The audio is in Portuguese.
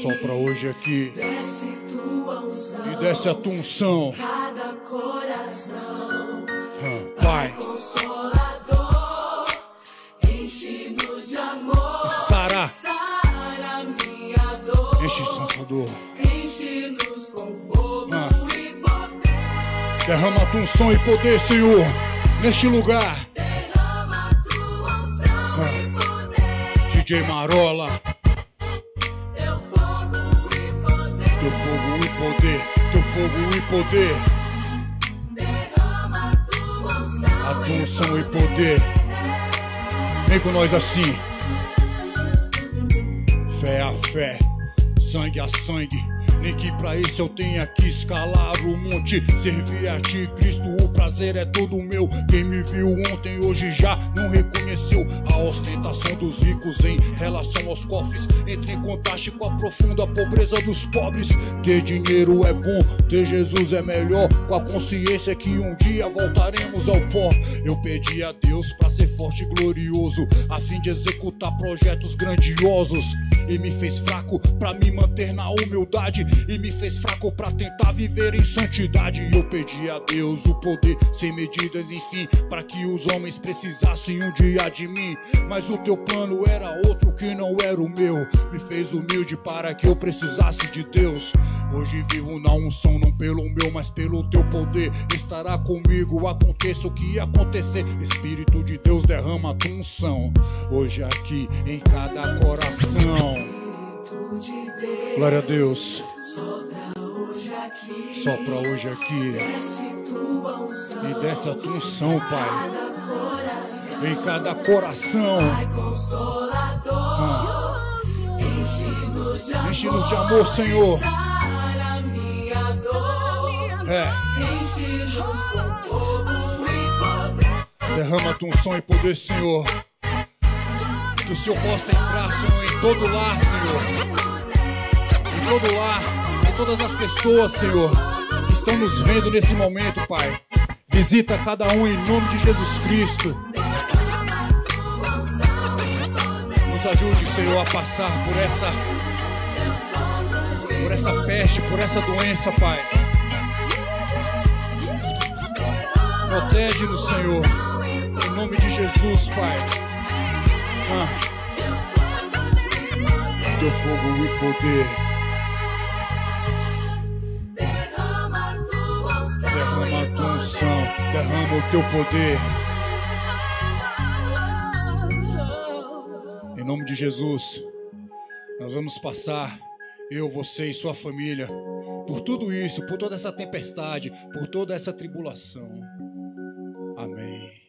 sopra hoje aqui e desce a tua unção. Cada coração, Pai Consolador, enche-nos de amor e sara minha dor. Enche-nos com fogo e poder. Derrama a tua unção e poder, Senhor, neste lugar. Derrama a tua unção e poder. DJ Marola, teu fogo e poder, teu fogo e poder. Derrama a tua unção e poder. Vem com nós assim. Fé a fé, sangue a sangue, nem que pra isso eu tenha que escalar o monte. Servir a ti, Cristo, o prazer é todo meu. Quem me viu ontem, hoje já não reconheceu. A ostentação dos ricos em relação aos cofres entra em contraste com a profunda pobreza dos pobres. Ter dinheiro é bom, ter Jesus é melhor, com a consciência que um dia voltaremos ao pó. Eu pedi a Deus pra ser forte e glorioso, a fim de executar projetos grandiosos. E me fez fraco pra me manter na humildade, e me fez fraco pra tentar viver em santidade. Eu pedi a Deus o poder sem medidas, enfim, pra que os homens precisassem um dia de mim. Mas o teu plano era outro que não era o meu, me fez humilde para que eu precisasse de Deus. Hoje vivo na unção, não pelo meu, mas pelo teu poder. Estará comigo, aconteça o que acontecer. Espírito de Deus, derrama a tua unção hoje aqui em cada coração. Glória a Deus. Sopra hoje aqui e desce a tua unção, Pai, em cada coração. Enche-nos de amor, Senhor. Derrama a tua unção e poder, Senhor, que o Senhor possa entrar, Senhor, em todo lar, Senhor, em todo lar, em todas as pessoas, Senhor, que estão nos vendo nesse momento, Pai. Visita cada um em nome de Jesus Cristo. Nos ajude, Senhor, a passar por essa peste, por essa doença, Pai. Protege-nos, Senhor, em nome de Jesus, Pai. Teu fogo e poder. Derrama a tua unção, derrama o teu poder. Em nome de Jesus, nós vamos passar, eu, você e sua família, por tudo isso, por toda essa tempestade, por toda essa tribulação. Amém.